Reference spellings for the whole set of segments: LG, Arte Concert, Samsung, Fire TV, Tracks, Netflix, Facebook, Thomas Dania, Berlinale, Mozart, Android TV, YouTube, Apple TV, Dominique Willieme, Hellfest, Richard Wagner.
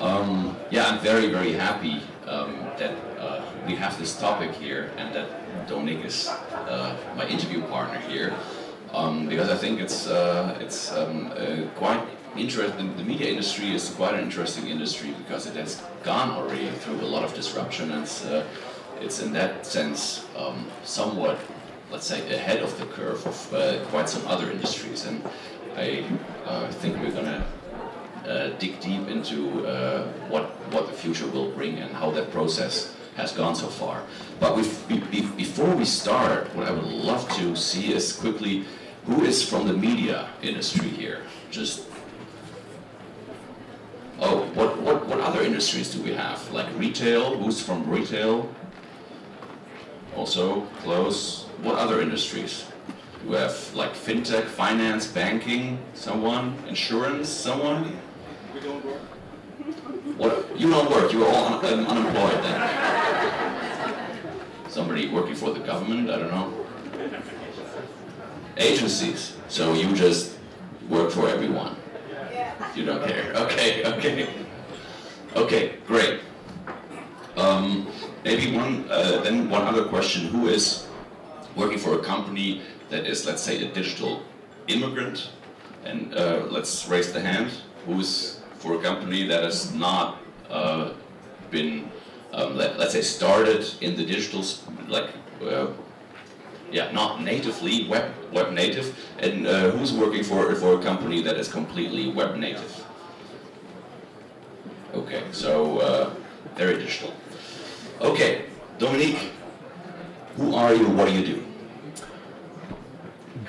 Yeah, I'm very, very happy that we have this topic here and that Dominique is my interview partner here, because I think it's quite interesting. The media industry is quite an interesting industry because it has gone already through a lot of disruption, and it's in that sense somewhat, let's say, ahead of the curve of quite some other industries. And I think we're gonna dig deep into what the future will bring and how that process has gone so far. But before we start, what I would love to see is quickly who is from the media industry here. Just oh, what other industries do we have? Like retail? Who's from retail? Also close. What other industries? We have like fintech, finance, banking. Someone, insurance. Someone. We don't work. What? You don't work, you're all unemployed then. Somebody working for the government, I don't know. Agencies. So you just work for everyone. You don't care. Okay, okay. Okay, great. Maybe then one other question. Who is working for a company that is, let's say, a digital immigrant? And let's raise the hand. Who is for a company that has not been, let's say, started in the digital, like, yeah, not natively, web native, and who's working for a company that is completely web native? Okay, so very digital. Okay, Dominique, who are you? What do you do?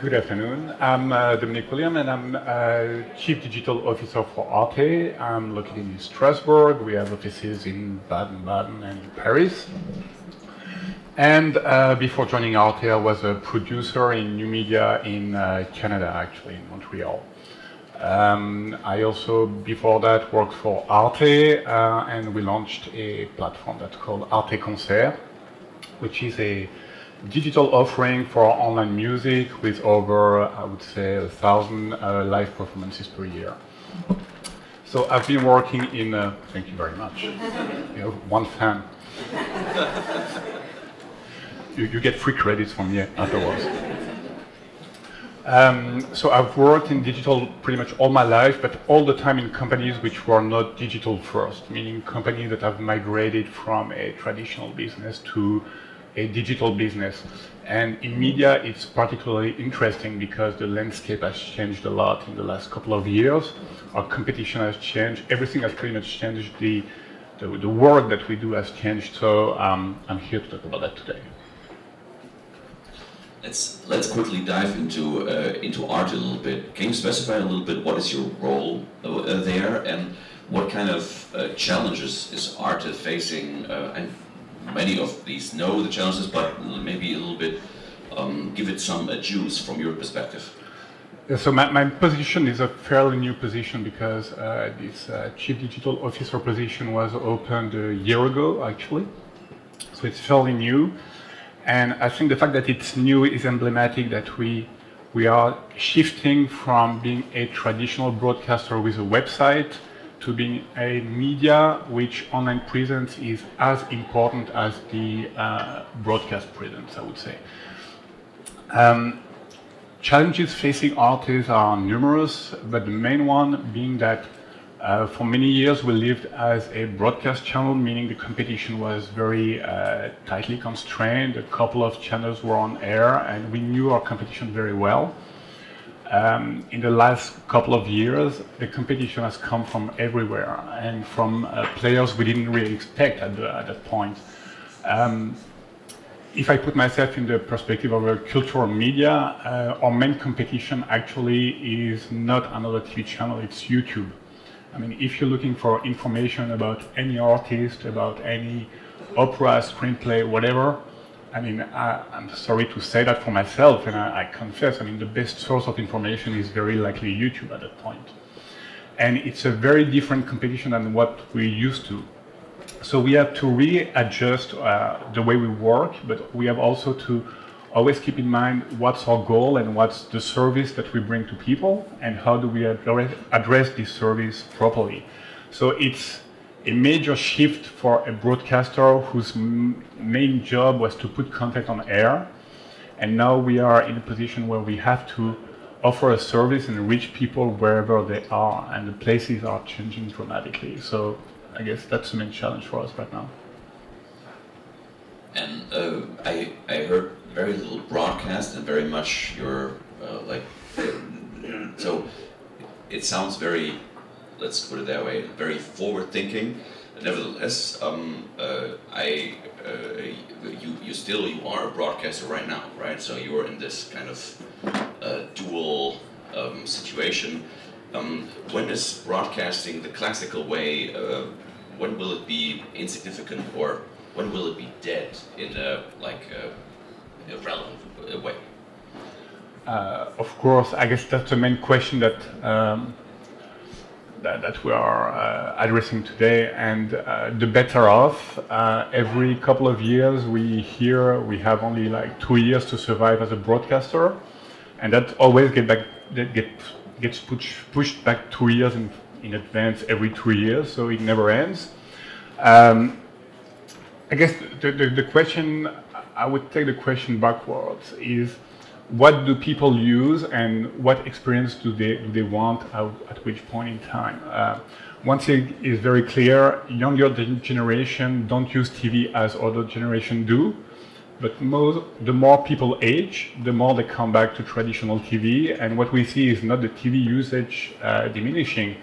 Good afternoon. I'm Dominique Willieme, and I'm Chief Digital Officer for Arte. I'm located in Strasbourg. We have offices in Baden-Baden and Paris. And before joining Arte, I was a producer in new media in Canada, actually, in Montreal. I also, before that, worked for Arte, and we launched a platform that's called Arte Concert, which is a digital offering for online music with over, I would say, 1,000 live performances per year. So I've been working in, thank you very much, you have one fan. You get free credits from me afterwards. So I've worked in digital pretty much all my life, but all the time in companies which were not digital first, meaning companies that have migrated from a traditional business to a digital business. And in media it's particularly interesting because the landscape has changed a lot in the last couple of years. Our competition has changed, everything has pretty much changed, the work that we do has changed, so I'm here to talk about that today. Let's quickly dive into Arte a little bit. Can you specify a little bit what is your role there and what kind of challenges is Arte facing? And many of these know the challenges, but maybe a little bit give it some juice from your perspective. Yeah, so my position is a fairly new position because this Chief Digital Officer position was opened a year ago, actually. So it's fairly new. And I think the fact that it's new is emblematic that we are shifting from being a traditional broadcaster with a website to being a media which online presence is as important as the broadcast presence, I would say. Challenges facing artists are numerous, but the main one being that for many years we lived as a broadcast channel, meaning the competition was very tightly constrained. A couple of channels were on air and we knew our competition very well. In the last couple of years, the competition has come from everywhere and from players we didn't really expect at that point. If I put myself in the perspective of a cultural media, our main competition actually is not another TV channel, it's YouTube. I mean, if you're looking for information about any artist, about any opera, screenplay, whatever, I mean, I'm sorry to say that for myself, and I confess, I mean, the best source of information is very likely YouTube at that point. And it's a very different competition than what we're used to. So we have to readjust the way we work, but we have also to always keep in mind what's our goal and what's the service that we bring to people, and how do we address this service properly. So it's a major shift for a broadcaster whose main job was to put content on air. And now we are in a position where we have to offer a service and reach people wherever they are, and the places are changing dramatically. So I guess that's the main challenge for us right now. And I heard very little broadcast and very much your, so it sounds very, let's put it that way, very forward-thinking. Nevertheless, you are a broadcaster right now, right? So you are in this kind of dual situation. When is broadcasting the classical way? When will it be insignificant, or when will it be dead in a relevant way? Of course, I guess that's the main question that. That we are addressing today, and the better off. Every couple of years we hear we have only like 2 years to survive as a broadcaster, and that always gets pushed back 2 years in advance every 2 years, so it never ends. I guess the question, I would take the question backwards, is what do people use and what experience do they want at which point in time? One thing is very clear, younger generation don't use TV as older generation do, but the more people age, the more they come back to traditional TV, and what we see is not the TV usage diminishing.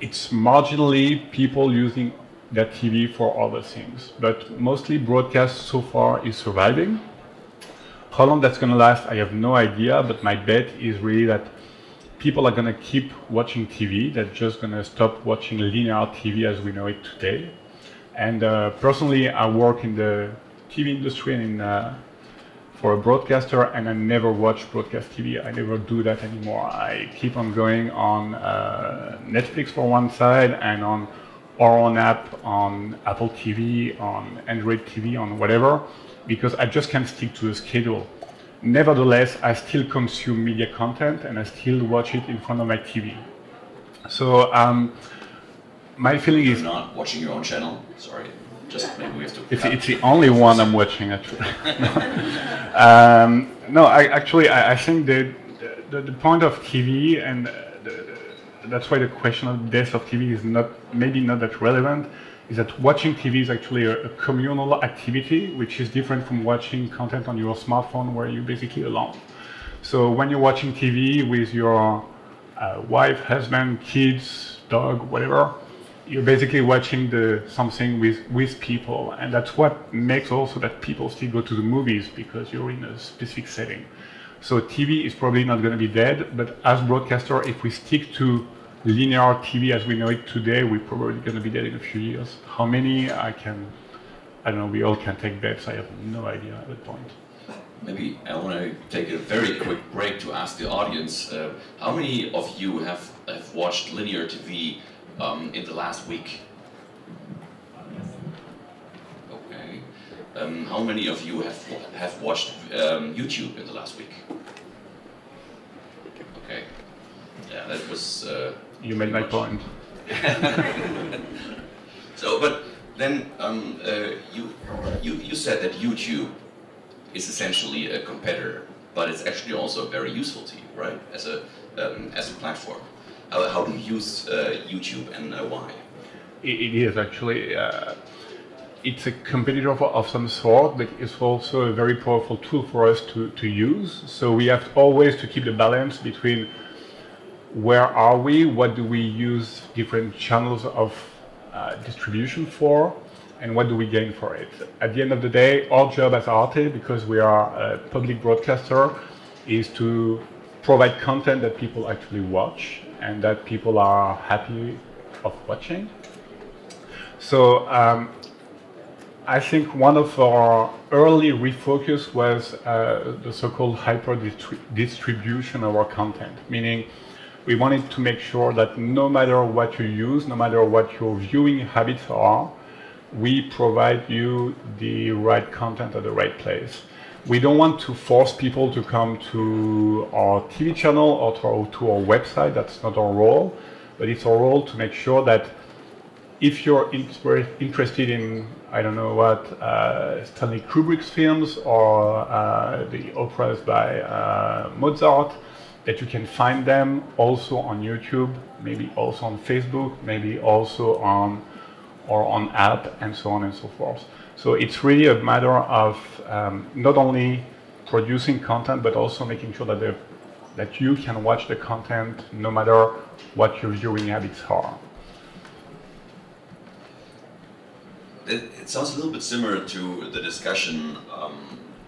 It's marginally people using that TV for other things, but mostly broadcast so far is surviving. How long that's going to last, I have no idea, but my bet is really that people are going to keep watching TV. They're just going to stop watching linear TV as we know it today. And personally, I work in the TV industry and for a broadcaster, and I never watch broadcast TV. I never do that anymore. I keep on going on Netflix for one side, and on our own app, on Apple TV, on Android TV, on whatever, because I just can't stick to the schedule. Nevertheless, I still consume media content and I still watch it in front of my TV. So my feeling is... You're not watching your own channel? Sorry, just maybe we have to... It's the only one I'm watching, actually. I think the point of TV, and that's why the question of death of TV is maybe not that relevant, is that watching TV is actually a communal activity, which is different from watching content on your smartphone where you're basically alone. So when you're watching TV with your wife, husband, kids, dog, whatever, you're basically watching something with people. And that's what makes also that people still go to the movies, because you're in a specific setting. So TV is probably not going to be dead, but as broadcaster, if we stick to linear TV as we know it today, we're probably going to be dead in a few years. How many? I don't know, we all can take bets. I have no idea at that point. Maybe I want to take a very quick break to ask the audience, how many of you have watched linear TV in the last week? Okay. How many of you have watched YouTube in the last week? Okay. Yeah, that was... you made my point. So, but then you said that YouTube is essentially a competitor, but it's actually also very useful to you, right? As a platform. How do you use YouTube, and why? It is actually... it's a competitor of some sort, but it's also a very powerful tool for us to use. So we have always to keep the balance between where are we, what do we use different channels of distribution for, and what do we gain for it. At the end of the day, our job as Arte, because we are a public broadcaster, is to provide content that people actually watch and that people are happy of watching. So I think one of our early refocus was the so-called hyper-distribution of our content, meaning we wanted to make sure that no matter what you use, no matter what your viewing habits are, we provide you the right content at the right place. We don't want to force people to come to our TV channel or to our website. That's not our role, but it's our role to make sure that if you're interested in, I don't know what, Stanley Kubrick's films or the operas by Mozart, that you can find them also on YouTube, maybe also on Facebook, maybe also on app, and so on and so forth. So it's really a matter of not only producing content, but also making sure that you can watch the content no matter what your viewing habits are. It sounds a little bit similar to the discussion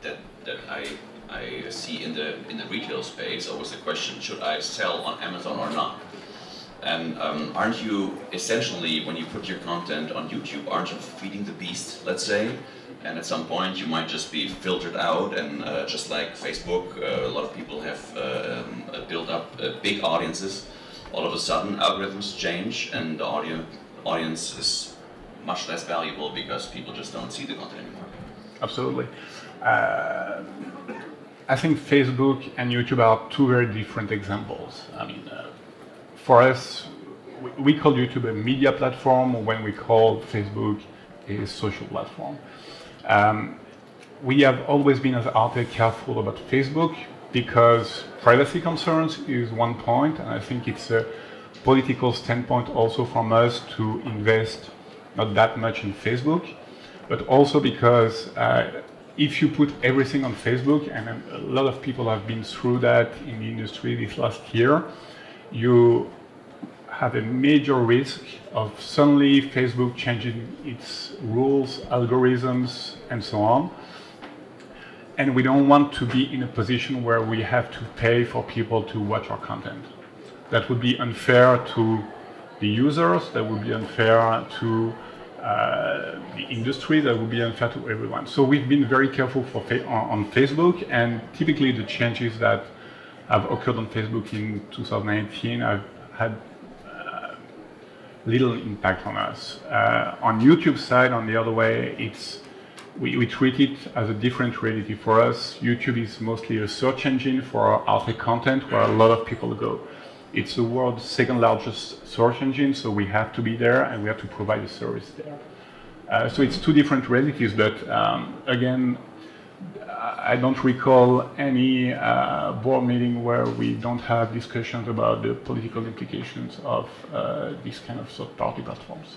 that I see in the retail space. Always the question: should I sell on Amazon or not? And aren't you essentially, when you put your content on YouTube, aren't you feeding the beast? Let's say, and at some point you might just be filtered out. And just like Facebook, a lot of people have built up big audiences. All of a sudden, algorithms change, and the audience is much less valuable because people just don't see the content anymore. Absolutely. I think Facebook and YouTube are two very different examples. I mean, for us, we call YouTube a media platform when we call Facebook a social platform. We have always been as Arte careful about Facebook because privacy concerns is one point, and I think it's a political standpoint also from us to invest not that much in Facebook, but also because if you put everything on Facebook, and a lot of people have been through that in the industry this last year, you have a major risk of suddenly Facebook changing its rules, algorithms, and so on. And we don't want to be in a position where we have to pay for people to watch our content. That would be unfair to the users, that would be unfair to the industry, that would be unfair to everyone. So we've been very careful on Facebook, and typically the changes that have occurred on Facebook in 2018 have had little impact on us. On YouTube side, on the other way, it's we treat it as a different reality. For us, YouTube is mostly a search engine for our Arte content where a lot of people go. It's the world's second largest search engine, so we have to be there and we have to provide a service there. So it's two different realities, but again, I don't recall any board meeting where we don't have discussions about the political implications of these kind of third-party platforms.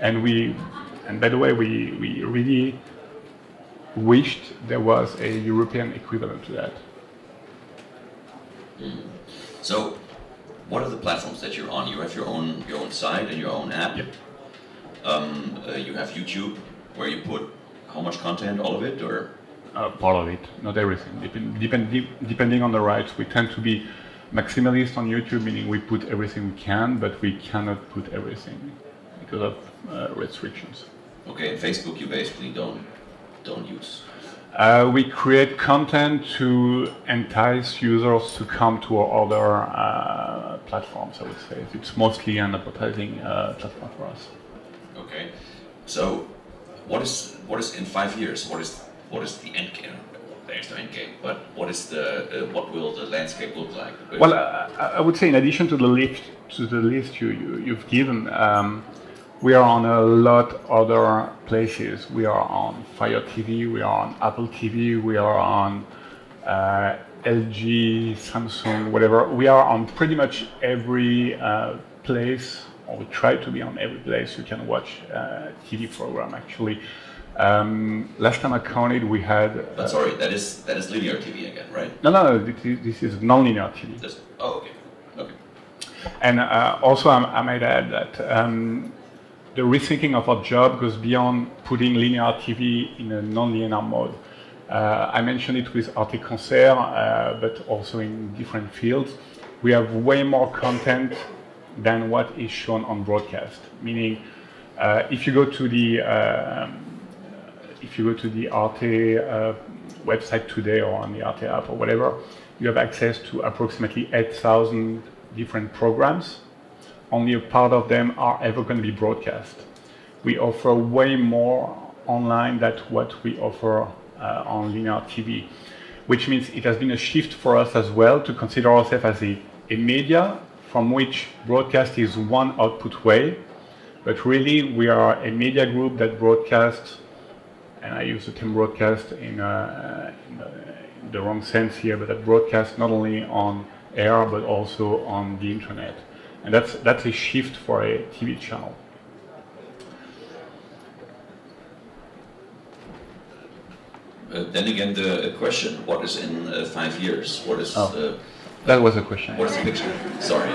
And by the way, we really wished there was a European equivalent to that. Mm. So, what are the platforms that you're on? You have your own site and your own app. Yep. You have YouTube, where you put how much content, all of it, or part of it, not everything. Depending on the rights, we tend to be maximalist on YouTube, meaning we put everything we can, but we cannot put everything because of restrictions. Okay, Facebook, you basically don't use. We create content to entice users to come to our other platforms, I would say. It's mostly an advertising platform for us. Okay. So what is in 5 years, what is the end game? There's no end game, but what will the landscape look like? Well, I would say in addition to the list you've given, we are on a lot other places. We are on Fire TV, we are on Apple TV, we are on LG, Samsung, whatever. We are on pretty much every place, or we try to be on every place you can watch TV program, actually. Last time I counted, we had... But sorry, that is linear TV again, right? No, this is non-linear TV. Okay. And also, I might add that the rethinking of our job goes beyond putting linear TV in a non-linear mode. I mentioned it with Arte Concert, but also in different fields. We have way more content than what is shown on broadcast. Meaning, if you go to the Arte website today or on the Arte app or whatever, you have access to approximately 8,000 different programs. Only a part of them are ever going to be broadcast. We offer way more online than what we offer on linear TV, which means it has been a shift for us as well to consider ourselves as a media from which broadcast is one output way, But really, we are a media group that broadcasts, and I use the term broadcast in the wrong sense here, but that broadcasts not only on air, but also on the internet. And that's a shift for a TV channel. Then again, the question, what is in 5 years? What is that was a question. What is the picture? Sorry.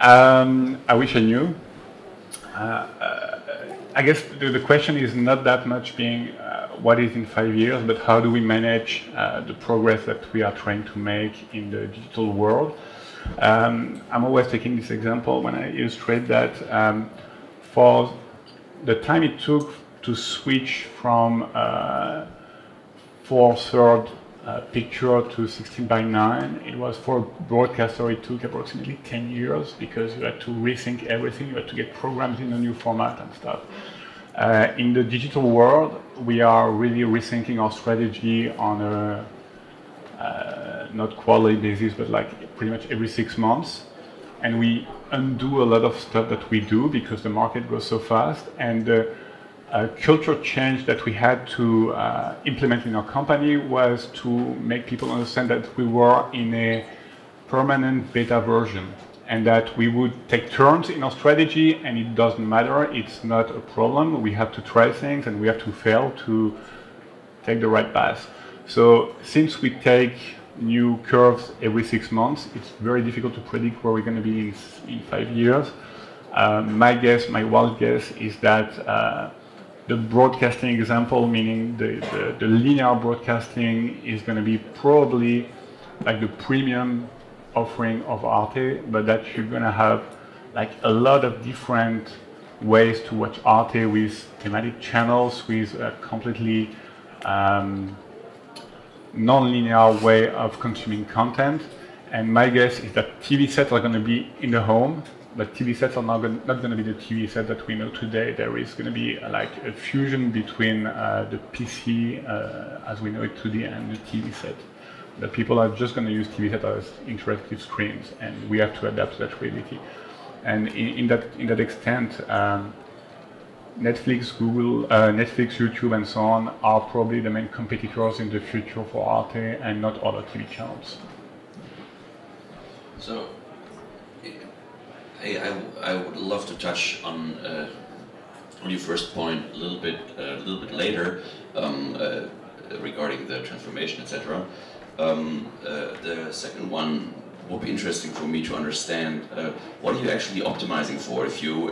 I wish I knew. I guess the question is not that much being what is in 5 years, but how do we manage the progress that we are trying to make in the digital world? I'm always taking this example when I illustrate that for the time it took to switch from 4/3 picture to 16:9, it was for broadcaster, it took approximately 10 years because you had to rethink everything, you had to get programs in a new format and stuff. In the digital world, we are really rethinking our strategy on a not quarterly basis, but like pretty much every 6 months. And we undo a lot of stuff that we do because the market goes so fast, and culture change that we had to implement in our company was to make people understand that we were in a permanent beta version and that we would take turns in our strategy, and it doesn't matter, it's not a problem. We have to try things and we have to fail to take the right path. So since we take new curves every 6 months, it's very difficult to predict where we're going to be in 5 years. My guess, my wild guess, is that the broadcasting example, meaning the linear broadcasting, is going to be probably like the premium offering of Arte, but that you're going to have like a lot of different ways to watch Arte with thematic channels, with a completely non-linear way of consuming content. And my guess is that TV sets are going to be in the home. But TV sets are not going to be the TV set that we know today. There is going to be like a fusion between the PC as we know it today and the TV set. That people are just going to use TV set as interactive screens, and we have to adapt to that reality. And in that extent, Netflix, Google, Netflix, YouTube, and so on are probably the main competitors in the future for Arte, and not other TV channels. So. I would love to touch on your first point a little bit later regarding the transformation, etc. The second one would be interesting for me to understand what are you actually optimizing for? If you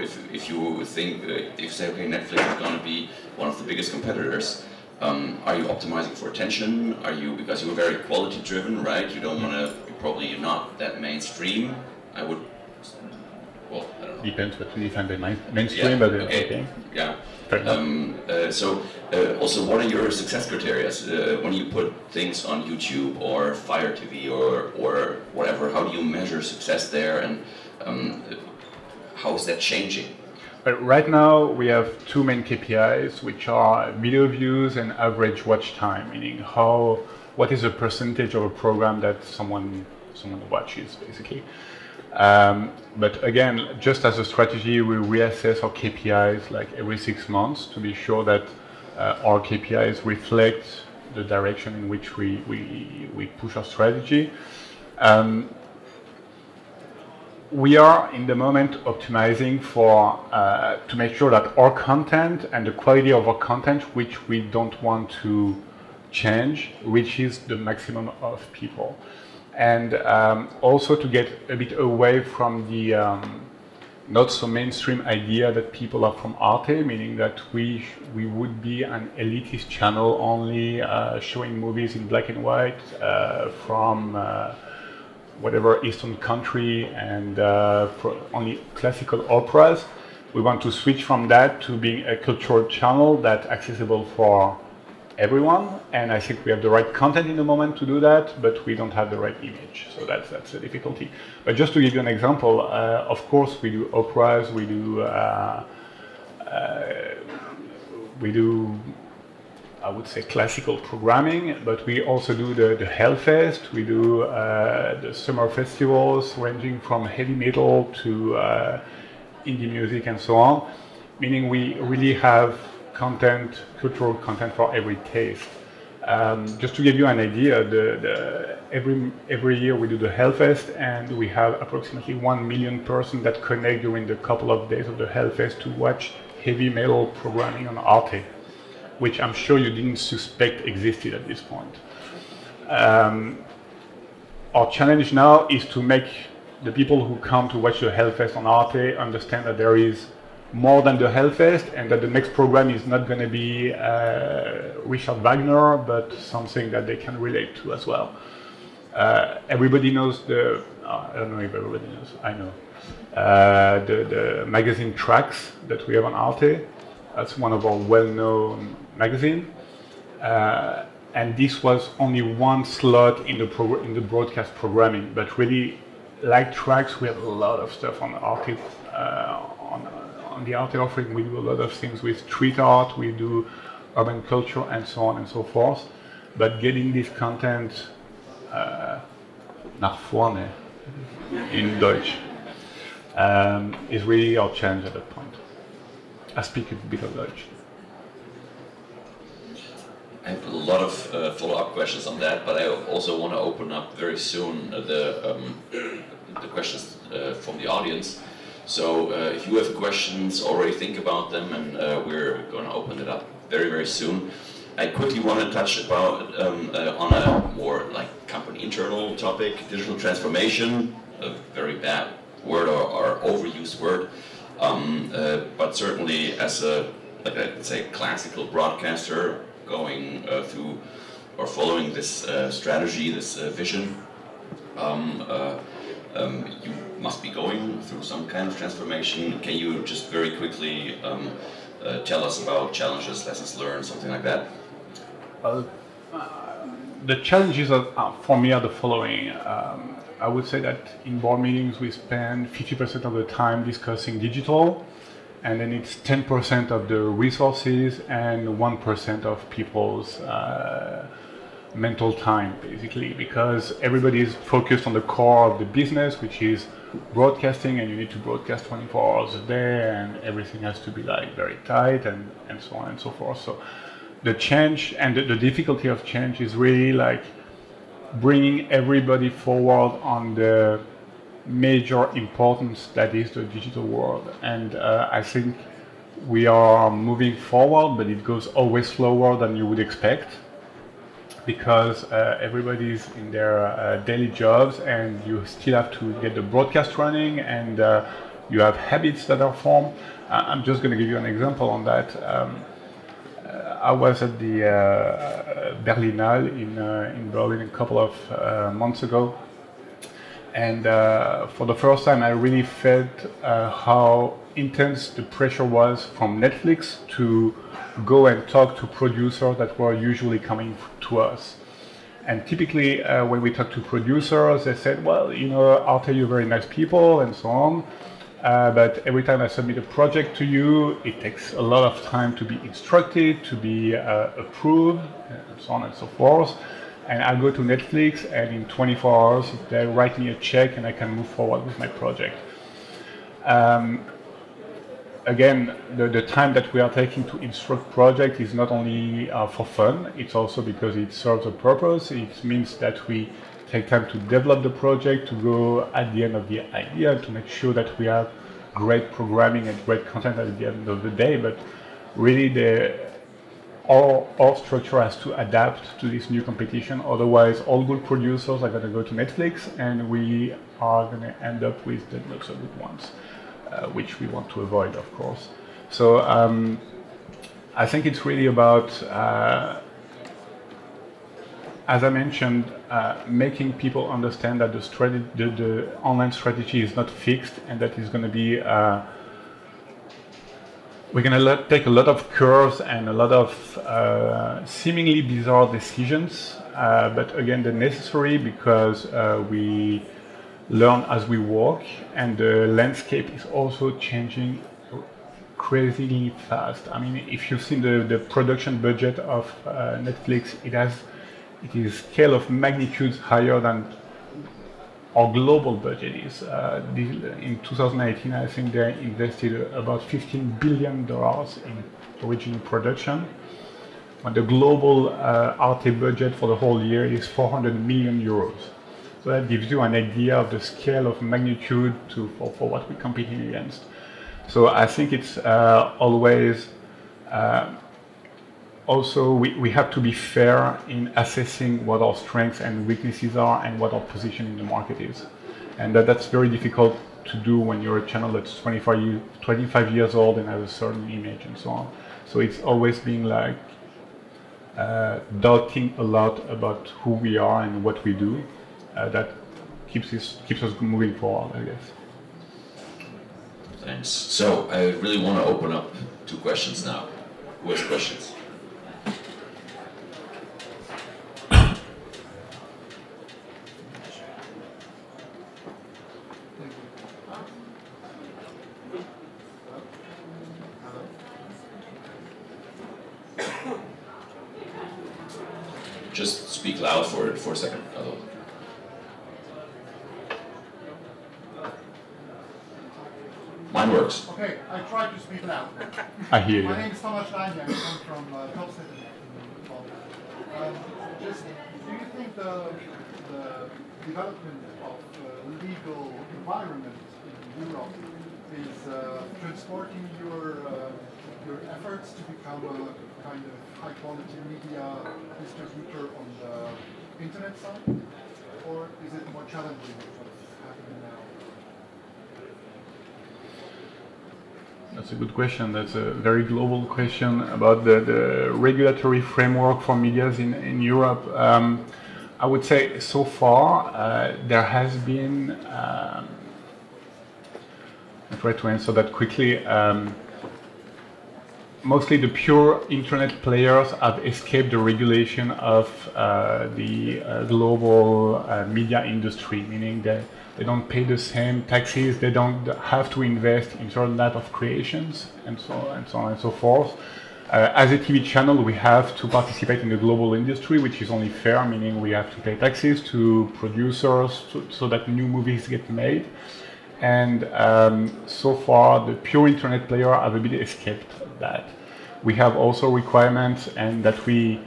think if you say, okay, Netflix is going to be one of the biggest competitors, are you optimizing for attention? Are you, because you were very quality driven, right? You don't want to, you're probably not that mainstream. I would. Well, I don't know. Depends what we define by mainstream, but okay. Yeah. Also, what are your success criteria when you put things on YouTube or Fire TV or whatever? How do you measure success there, and how is that changing? Right now, we have two main KPIs, which are video views and average watch time, meaning what is the percentage of a program that someone watches, basically. But again, just as a strategy, we reassess our KPIs like every 6 months to be sure that our KPIs reflect the direction in which we push our strategy. We are in the moment optimizing for to make sure that our content and the quality of our content, which we don't want to change, reaches the maximum of people. And also to get a bit away from the not so mainstream idea that people are from Arte, meaning that we would be an elitist channel only showing movies in black and white from whatever Eastern country and only classical operas. We want to switch from that to being a cultural channel that's accessible for everyone, and I think we have the right content in the moment to do that, but we don't have the right image, so that's a difficulty. But just to give you an example, of course we do operas, we do I would say classical programming, but we also do the Hellfest, we do the summer festivals ranging from heavy metal to indie music and so on, meaning we really have content, cultural content for every taste. Just to give you an idea, every year we do the Hellfest, and we have approximately 1 million persons that connect during the couple of days of the Hellfest to watch heavy metal programming on Arte, which I'm sure you didn't suspect existed at this point. Our challenge now is to make the people who come to watch the Hellfest on Arte understand that there is more than the Hellfest, and that the next program is not going to be Richard Wagner, but something that they can relate to as well. Everybody knows the, I don't know if everybody knows, I know, the magazine Tracks that we have on Arte. That's one of our well-known magazines. And this was only one slot in the broadcast programming, but really, like Tracks, we have a lot of stuff on Arte, on the Arte offering. We do a lot of things with street art, we do urban culture, and so on and so forth. But getting this content nach vorne in Deutsch is really our challenge at that point. I speak a bit of Deutsch. I have a lot of follow-up questions on that, but I also want to open up very soon the questions from the audience. So if you have questions, already think about them, and we're going to open it up very, very soon. I quickly want to touch about on a more like company internal topic, digital transformation, a very bad word or overused word, but certainly as a, like I would say, classical broadcaster going through or following this strategy, this vision, you must be going through some kind of transformation. Can you just very quickly tell us about challenges, lessons learned, something like that? The challenges are, for me, are the following. I would say that in board meetings we spend 50% of the time discussing digital, and then it's 10% of the resources and 1% of people's mental time, basically, because everybody is focused on the core of the business, which is broadcasting, and you need to broadcast 24 hours a day, and everything has to be like very tight, and so on and so forth. So the change and the difficulty of change is really like bringing everybody forward on the major importance that is the digital world. And I think we are moving forward, but it goes always slower than you would expect, because everybody's in their daily jobs, and you still have to get the broadcast running, and you have habits that are formed. I'm just going to give you an example on that. I was at the Berlinale in Berlin a couple of months ago, and for the first time I really felt how intense the pressure was from Netflix to go and talk to producers that were usually coming to us. And typically when we talk to producers, they said, well, you know, Arte, you're very nice people and so on, but every time I submit a project to you, it takes a lot of time to be instructed, to be approved, and so on and so forth. And I go to Netflix, and in 24 hours they write me a check and I can move forward with my project. Again, the time that we are taking to instruct project is not only for fun, it's also because it serves a purpose. It means that we take time to develop the project, to go at the end of the idea, to make sure that we have great programming and great content at the end of the day. But really, our structure has to adapt to this new competition. Otherwise, all good producers are going to go to Netflix, and we are going to end up with the not so good ones, which we want to avoid, of course. So I think it's really about, as I mentioned, making people understand that the online strategy is not fixed, and that is going to be we're going to take a lot of curves and a lot of seemingly bizarre decisions, but again, they're necessary, because we learn as we walk, and the landscape is also changing crazily fast. I mean, if you've seen the production budget of Netflix, it is scale of magnitudes higher than our global budget is. In 2018, I think they invested about $15 billion in original production. But the global Arte budget for the whole year is 400 million euros. So that gives you an idea of the scale of magnitude for what we're competing against. So I think it's always also we have to be fair in assessing what our strengths and weaknesses are and what our position in the market is. And that's very difficult to do when you're a channel that's 25 years old and has a certain image and so on. So it's always being like doubting a lot about who we are and what we do. That keeps us moving forward, I guess. Thanks. So I really want to open up to questions now. Who has questions? Just speak loud for a second. Hello. Mine works. Okay, I tried to speak loud. I hear you. My name is Thomas Dania. I'm from Hellfest. Just, do you think the development of legal environment in Europe is transporting your efforts to become a kind of high-quality media distributor on the internet side, or is it more challenging? That's a good question. That's a very global question about the regulatory framework for medias in Europe. I would say so far there has been, I try to answer that quickly, mostly the pure internet players have escaped the regulation of the global media industry, meaning that they don't pay the same taxes, they don't have to invest in certain type of creations, and so on and so forth. As a TV channel, we have to participate in the global industry, which is only fair, meaning we have to pay taxes to producers so that new movies get made. And so far, the pure internet player have a bit escaped that. We have also requirements and that we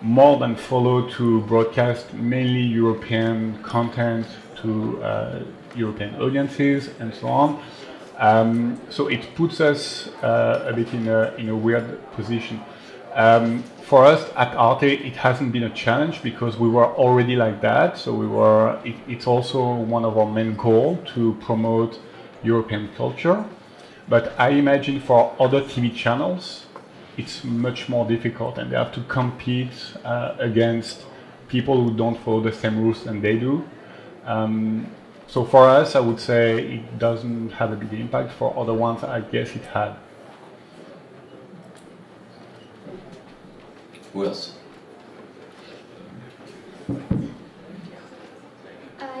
more than follow to broadcast mainly European content to European audiences and so on. So it puts us a bit in a weird position. For us at Arte, it hasn't been a challenge because we were already like that. So we were. It's also one of our main goals to promote European culture. But I imagine for other TV channels, it's much more difficult, and they have to compete against people who don't follow the same rules than they do. So for us, I would say it doesn't have a big impact. For other ones, I guess it had. Who else?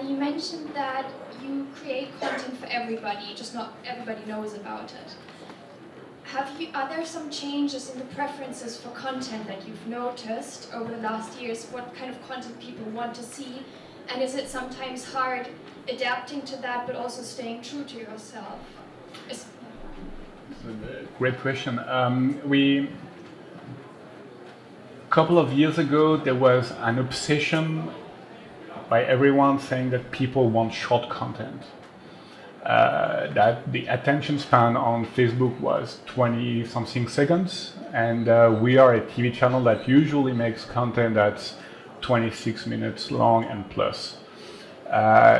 You mentioned that you create content for everybody, just not everybody knows about it. Are there some changes in the preferences for content that you've noticed over the last years? What kind of content people want to see? And is it sometimes hard adapting to that, but also staying true to yourself? It's a great question. A couple of years ago, there was an obsession by everyone saying that people want short content. That the attention span on Facebook was 20-something seconds, and we are a TV channel that usually makes content that's 26 minutes long and plus.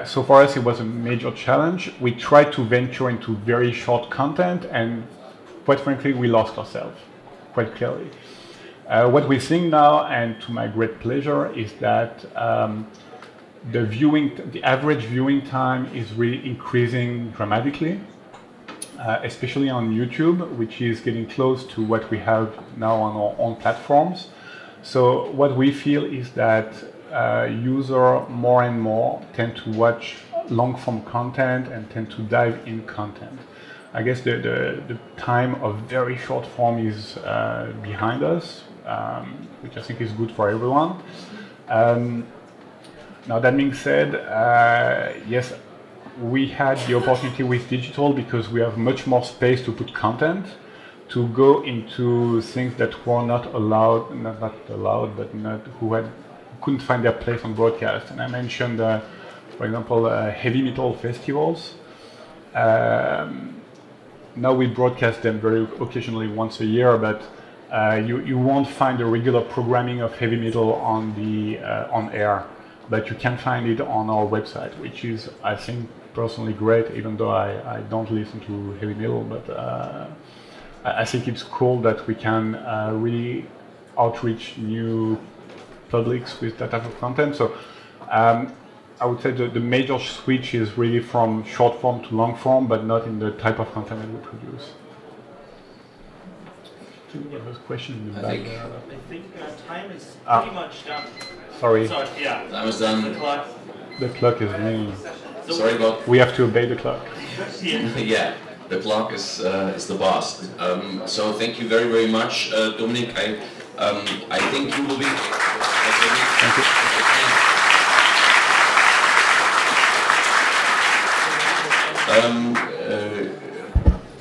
So for us, it was a major challenge. We tried to venture into very short content, and quite frankly, we lost ourselves quite clearly. What we think now, and to my great pleasure, is that the average viewing time is really increasing dramatically, especially on YouTube, which is getting close to what we have now on our own platforms. So what we feel is that users more and more tend to watch long-form content and tend to dive in content. I guess the time of very short form is behind us, which I think is good for everyone. Now, that being said, yes, we had the opportunity with digital because we have much more space to put content, to go into things that were not allowed, but who couldn't find their place on broadcast. And I mentioned, for example, heavy metal festivals. Now we broadcast them very occasionally, once a year, but you won't find the regular programming of heavy metal on air, but you can find it on our website, which is, I think, personally great, even though I don't listen to heavy metal, but I think it's cool that we can really outreach new publics with that type of content. So I would say the major switch is really from short form to long form, but not in the type of content that we produce. I think time is pretty much done. Sorry, yeah. That was done. The clock is running. Sorry, Bob. We have to obey the clock. Yeah, the clock is the boss. So thank you very, very much, Dominique. I think you will be. Thank you.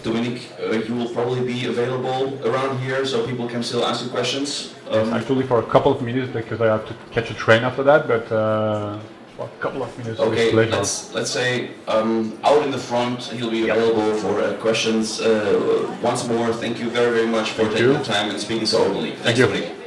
Dominique, you will probably be available around here, so people can still ask you questions. Actually, for a couple of minutes, because I have to catch a train after that. But for a couple of minutes. Okay, let's say out in the front, he'll be available for questions. Once more, thank you very, very much for taking the time and speaking so openly. Thanks, Dominique.